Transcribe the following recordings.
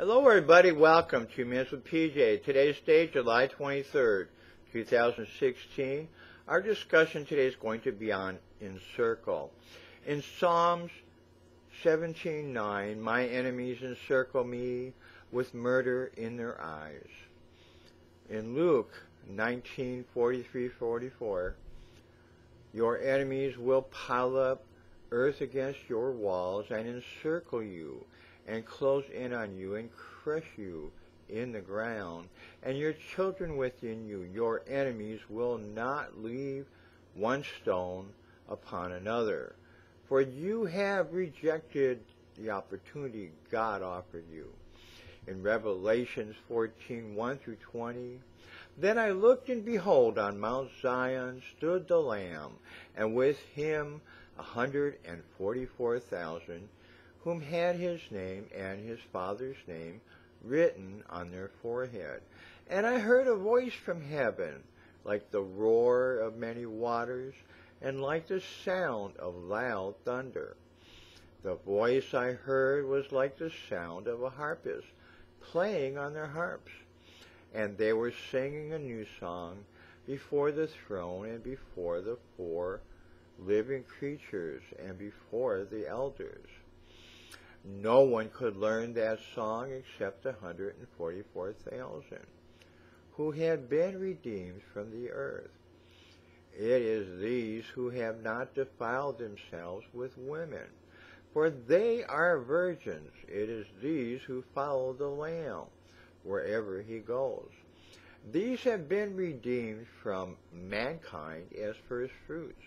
Hello everybody, welcome to Minutes with PJ. Today's date, July 23rd, 2016. Our discussion today is going to be on encircle. In Psalms 17:9, my enemies encircle me with murder in their eyes. In Luke 19:43-44, your enemies will pile up earth against your walls and encircle you, and close in on you, and crush you in the ground, and your children within you. Your enemies will not leave one stone upon another, for you have rejected the opportunity God offered you. In Revelation 14:1-20, then I looked, and behold, on Mount Zion stood the Lamb, and with him 144,000, whom had his name and his father's name written on their forehead. And I heard a voice from heaven, like the roar of many waters, and like the sound of loud thunder. The voice I heard was like the sound of a harpist playing on their harps. And they were singing a new song before the throne, and before the four living creatures, and before the elders. No one could learn that song except 144,000 who had been redeemed from the earth. It is these who have not defiled themselves with women, for they are virgins. It is these who follow the Lamb wherever he goes. These have been redeemed from mankind as first fruits,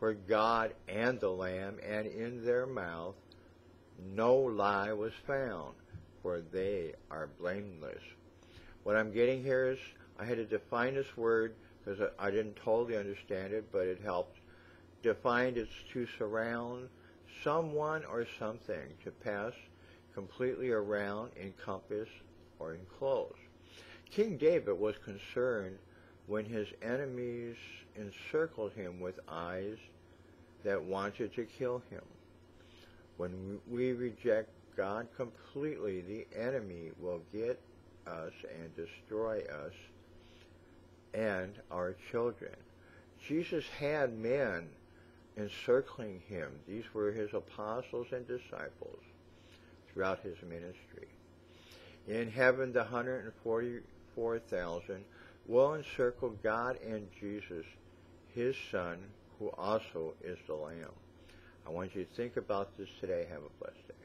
for God and the Lamb, and in their mouth no lie was found, for they are blameless. What I'm getting here is, I had to define this word because I didn't totally understand it, but it helped. Defined is to surround someone or something, to pass completely around, encompass, or enclose. King David was concerned when his enemies encircled him with eyes that wanted to kill him. When we reject God completely, the enemy will get us and destroy us and our children. Jesus had men encircling him. These were his apostles and disciples throughout his ministry. In heaven, the 144,000 will encircle God and Jesus, his Son, who also is the Lamb. I want you to think about this today. Have a blessed day.